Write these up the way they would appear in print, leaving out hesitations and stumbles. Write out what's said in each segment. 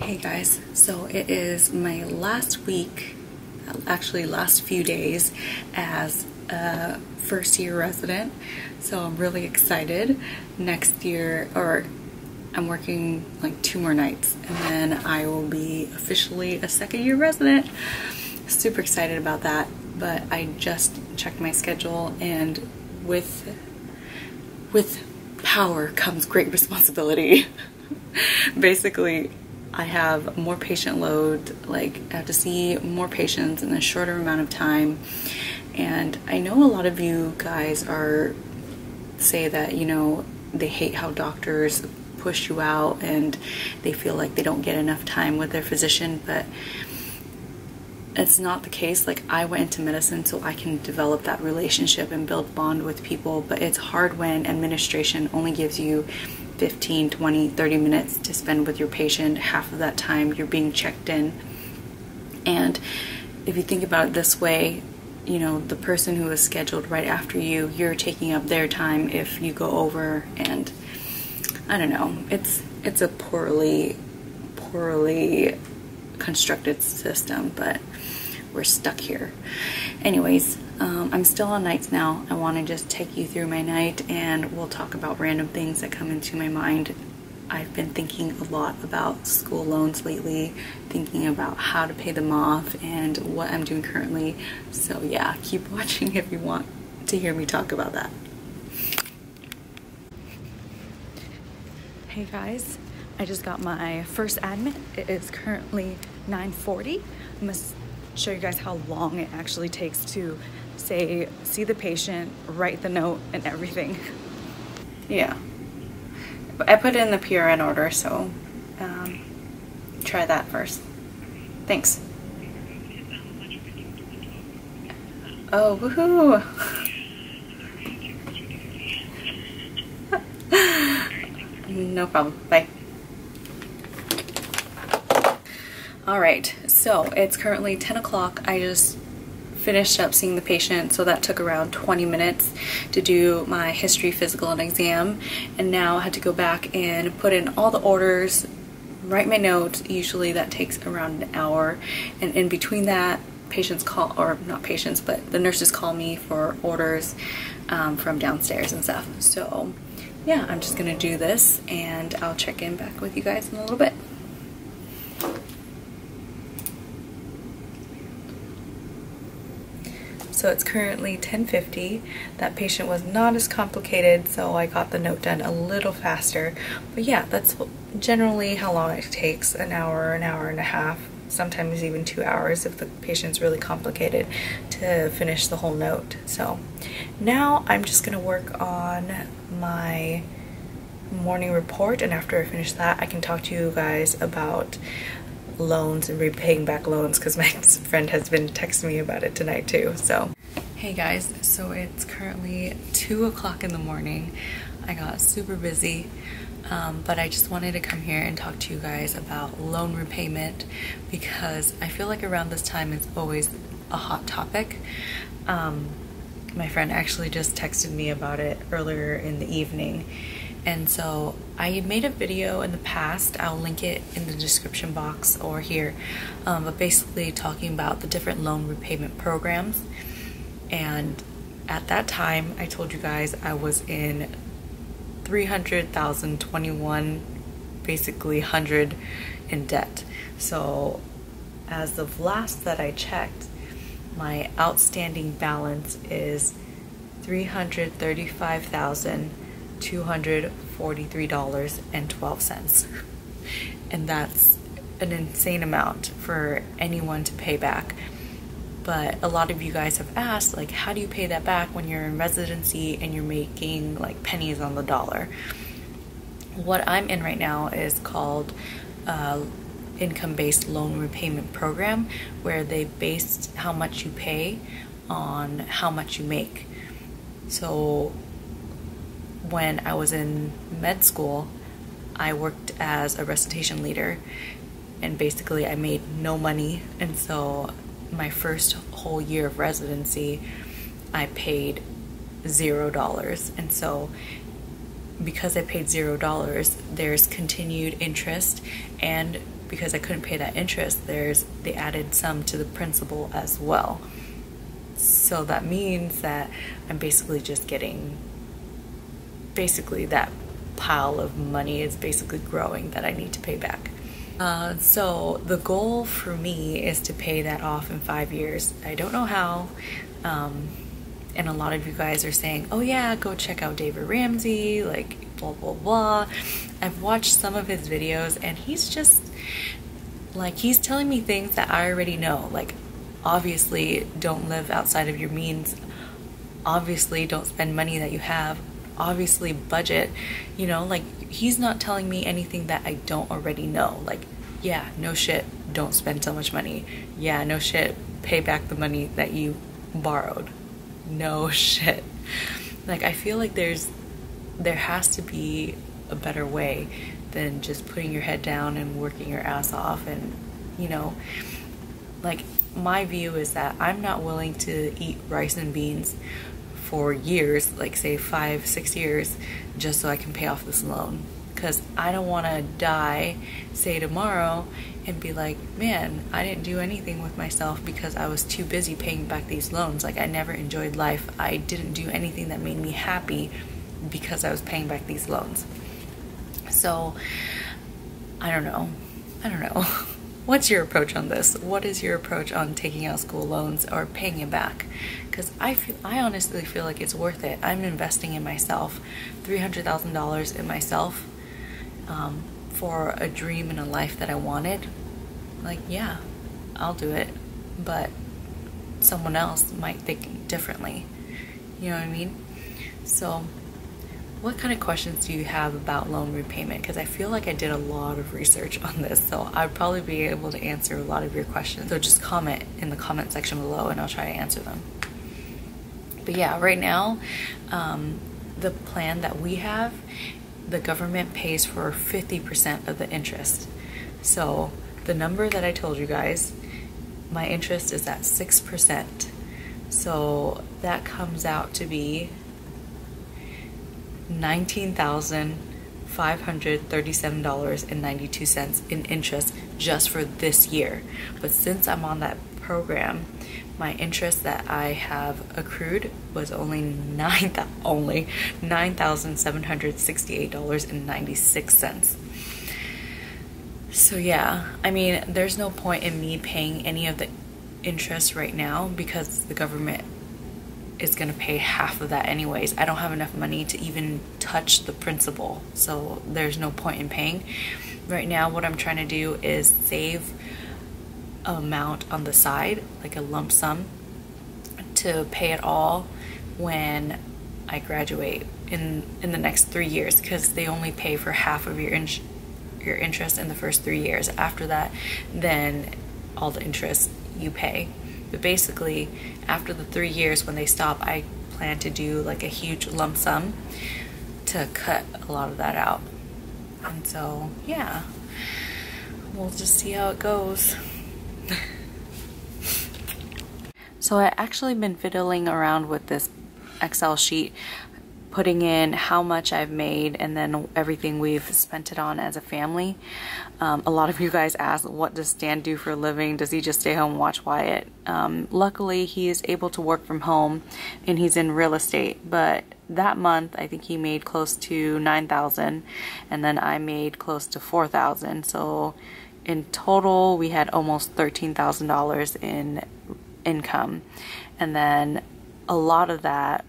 Hey guys, so it is my last week, actually last few days as a first year resident, so I'm really excited. Next year, or I'm working like 2 more nights and then I will be officially a second year resident. Super excited about that, but I just checked my schedule, and with power comes great responsibility. Basically, I have more patient load, like I have to see more patients in a shorter amount of time. And I know a lot of you guys say that, you know, they hate how doctors push you out and they feel like they don't get enough time with their physician, but it's not the case. Like, I went into medicine so I can develop that relationship and build bond with people, but it's hard when administration only gives you 15, 20, 30 minutes to spend with your patient. Half of that time you're being checked in. And if you think about it this way, you know, the person who is scheduled right after you, you're taking up their time if you go over, and I don't know, it's a poorly constructed system, but we're stuck here. Anyways, I'm still on nights now. I want to just take you through my night and we'll talk about random things that come into my mind. I've been thinking a lot about school loans lately, thinking about how to pay them off and what I'm doing currently. So yeah, keep watching if you want to hear me talk about that. Hey guys, I just got my first admit. It is currently 9:40. I'm going to show you guys how long it actually takes to see the patient, write the note, and everything. Yeah. I put in the PRN order, so try that first. Thanks. Oh, woohoo! No problem. Bye. All right, so it's currently 10 o'clock. I just finished up seeing the patient, so that took around 20 minutes to do my history, physical, and exam. And now I had to go back and put in all the orders, write my notes. Usually that takes around an hour. And in between that, the nurses call me for orders from downstairs and stuff. So yeah, I'm just gonna do this and I'll check in back with you guys in a little bit. So it's currently 10:50. That patient was not as complicated, so I got the note done a little faster. But yeah, that's generally how long it takes, an hour and a half, sometimes even 2 hours if the patient's really complicated, to finish the whole note. So now I'm just gonna work on my morning report, and after I finish that, I can talk to you guys about loans and repaying back loans, because my friend has been texting me about it tonight too. So hey guys, so it's currently 2 o'clock in the morning. I got super busy, but I just wanted to come here and talk to you guys about loan repayment, because I feel like around this time it's always a hot topic. My friend actually just texted me about it earlier in the evening. And so I made a video in the past, I'll link it in the description box or here, but basically talking about the different loan repayment programs. And at that time, I told you guys I was in 300,021, basically 100 in debt. So as of last that I checked, my outstanding balance is $335,243.12, and that's an insane amount for anyone to pay back. But a lot of you guys have asked, like, how do you pay that back when you're in residency and you're making like pennies on the dollar? What I'm in right now is called income-based loan repayment program, where they based how much you pay on how much you make. So when I was in med school, I worked as a recitation leader, and basically I made no money. And so my first whole year of residency, I paid $0. And so because I paid $0, there's continued interest, and because I couldn't pay that interest, they added some to the principal as well. So that means that I'm basically just getting, that pile of money is basically growing that I need to pay back. So the goal for me is to pay that off in 5 years. I don't know how, and a lot of you guys are saying, oh yeah, go check out Dave Ramsey, like blah, blah, blah. I've watched some of his videos and he's just like, he's telling me things that I already know. Like, obviously don't live outside of your means. Obviously don't spend money that you have. Obviously budget, you know, like he's not telling me anything that I don't already know. Like, yeah, no shit, don't spend so much money. Yeah, no shit, pay back the money that you borrowed. No shit. Like, I feel like there has to be a better way than just putting your head down and working your ass off. And, you know, like, my view is that I'm not willing to eat rice and beans for years, like say 5-6 years, just so I can pay off this loan, because I don't want to die, say tomorrow, and be like, man, I didn't do anything with myself because I was too busy paying back these loans. Like, I never enjoyed life. I didn't do anything that made me happy because I was paying back these loans. So I don't know what's your approach on this? What is your approach on taking out school loans or paying it back? Because I honestly feel like it's worth it. I'm investing in myself, $300,000 in myself, for a dream and a life that I wanted. Like, yeah, I'll do it, but someone else might think differently. You know what I mean? So what kind of questions do you have about loan repayment? Because I feel like I did a lot of research on this, so I'd probably be able to answer a lot of your questions. So just comment in the comment section below and I'll try to answer them. But yeah, right now, the plan that we have, the government pays for 50% of the interest. So the number that I told you guys, my interest is at 6%. So that comes out to be $19,537.92 in interest just for this year. But since I'm on that program, my interest that I have accrued was only $9,768.96. So yeah, I mean, there's no point in me paying any of the interest right now because the government is going to pay half of that anyways. I don't have enough money to even touch the principal, so there's no point in paying. Right now, what I'm trying to do is save an amount on the side, like a lump sum, to pay it all when I graduate in the next 3 years, because they only pay for half of your interest in the first 3 years. After that, then all the interest you pay. But basically, after the 3 years, when they stop, I plan to do like a huge lump sum to cut a lot of that out. And so, yeah, we'll just see how it goes. So I actually been fiddling around with this Excel sheet, putting in how much I've made and then everything we've spent it on as a family. A lot of you guys asked, what does Stan do for a living? Does he just stay home and watch Wyatt? Luckily, he is able to work from home and he's in real estate. But that month, I think he made close to $9,000 and then I made close to $4,000. So in total, we had almost $13,000 in income. And then a lot of that,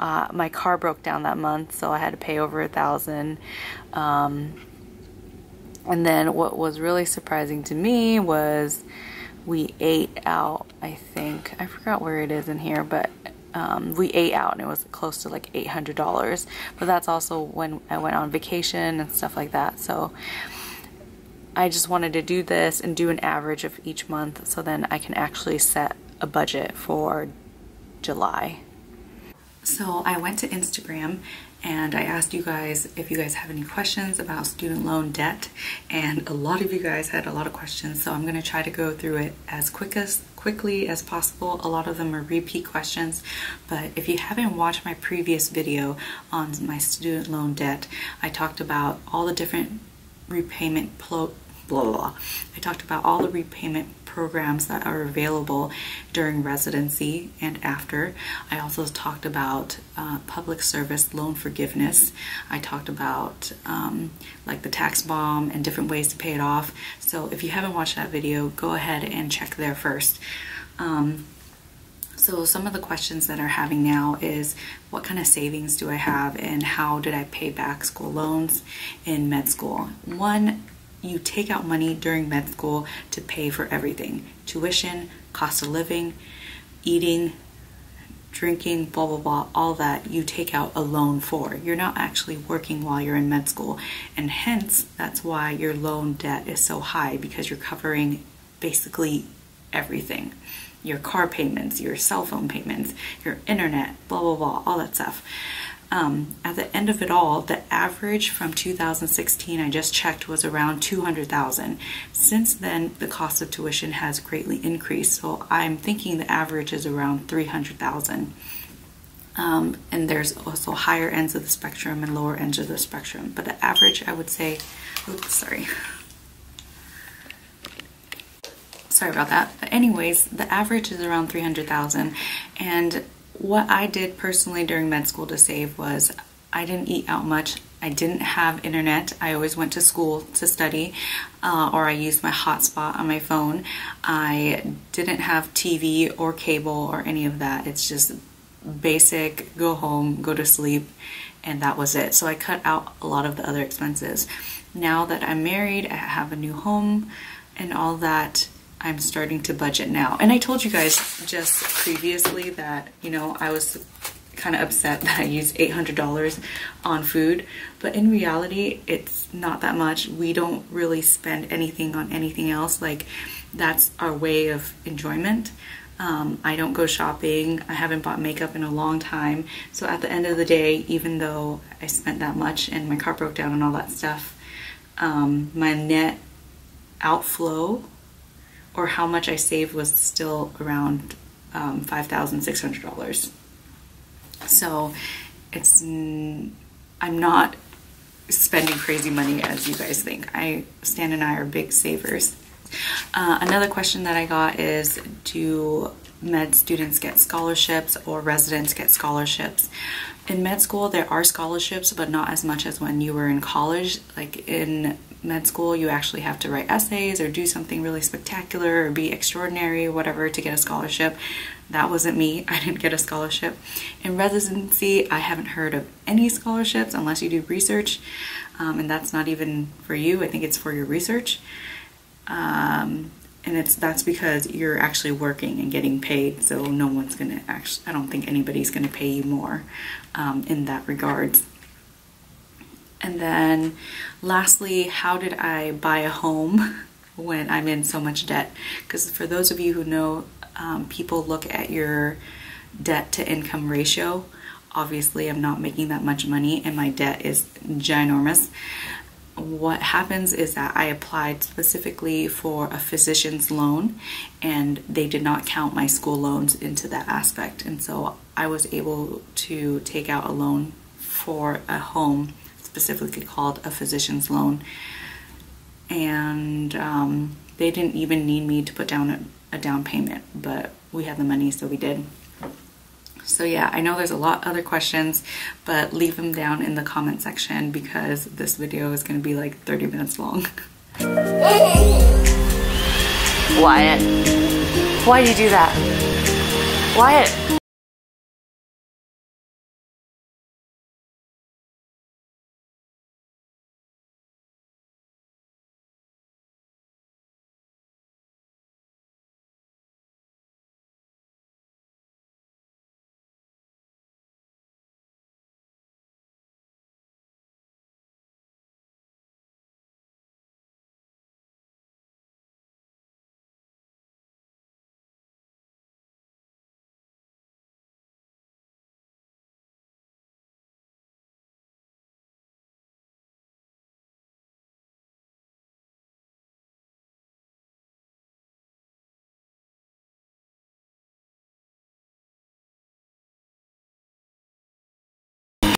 my car broke down that month, so I had to pay over $1,000. And then what was really surprising to me was we ate out, I think. I forgot where it is in here, but we ate out and it was close to like $800. But that's also when I went on vacation and stuff like that. So I just wanted to do this and do an average of each month, so then I can actually set a budget for July. So I went to Instagram and I asked you guys if you guys have any questions about student loan debt, and a lot of you guys had a lot of questions, so I'm going to try to go through it as quickly as possible. A lot of them are repeat questions, but if you haven't watched my previous video on my student loan debt, I talked about all the different repayment I talked about all the repayment programs that are available during residency and after. I also talked about public service loan forgiveness. I talked about like the tax bomb and different ways to pay it off. So if you haven't watched that video, go ahead and check there first. So some of the questions that are having now is, what kind of savings do I have and how did I pay back school loans in med school? One, you take out money during med school to pay for everything: tuition, cost of living, eating, drinking, blah, blah, blah, all that you take out a loan for. You're not actually working while you're in med school. And hence, that's why your loan debt is so high, because you're covering basically everything. Your car payments, your cell phone payments, your internet, blah, blah, blah, all that stuff. At the end of it all, the average from 2016 I just checked was around $200,000. Since then, the cost of tuition has greatly increased, so I'm thinking the average is around $300,000. And there's also higher ends of the spectrum and lower ends of the spectrum, but the average, I would say, oops, sorry about that. But anyways, the average is around $300,000, and what I did personally during med school to save was I didn't eat out much. I didn't have internet. I always went to school to study, or I used my hotspot on my phone. I didn't have TV or cable or any of that. It's just basic, go home, go to sleep, and that was it. So I cut out a lot of the other expenses. Now that I'm married, I have a new home and all that, I'm starting to budget now. And I told you guys just previously that, you know, I was kind of upset that I used $800 on food, but in reality, it's not that much. We don't really spend anything on anything else. Like, that's our way of enjoyment. I don't go shopping. I haven't bought makeup in a long time. So at the end of the day, even though I spent that much and my car broke down and all that stuff, my net outflow, or how much I saved, was still around $5,600. So it's, I'm not spending crazy money as you guys think. Stan and I are big savers. Another question that I got is, do med students get scholarships or residents get scholarships? In med school, there are scholarships, but not as much as when you were in college. Like in med school, you actually have to write essays or do something really spectacular or be extraordinary, whatever, to get a scholarship. That wasn't me. I didn't get a scholarship. In residency, I haven't heard of any scholarships unless you do research, and that's not even for you. I think it's for your research, and that's because you're actually working and getting paid, so no one's gonna actually, I don't think anybody's gonna pay you more in that regards. And then lastly, how did I buy a home when I'm in so much debt? Because for those of you who know, people look at your debt to income ratio. Obviously, I'm not making that much money and my debt is ginormous. What happens is that I applied specifically for a physician's loan, and they did not count my school loans into that aspect. And so I was able to take out a loan for a home, specifically called a physician's loan, and they didn't even need me to put down a down payment, but we had the money, so we did. So yeah, I know there's a lot other questions, but leave them down in the comment section, because this video is going to be like 30 minutes long. Wyatt, why do you do that? Wyatt,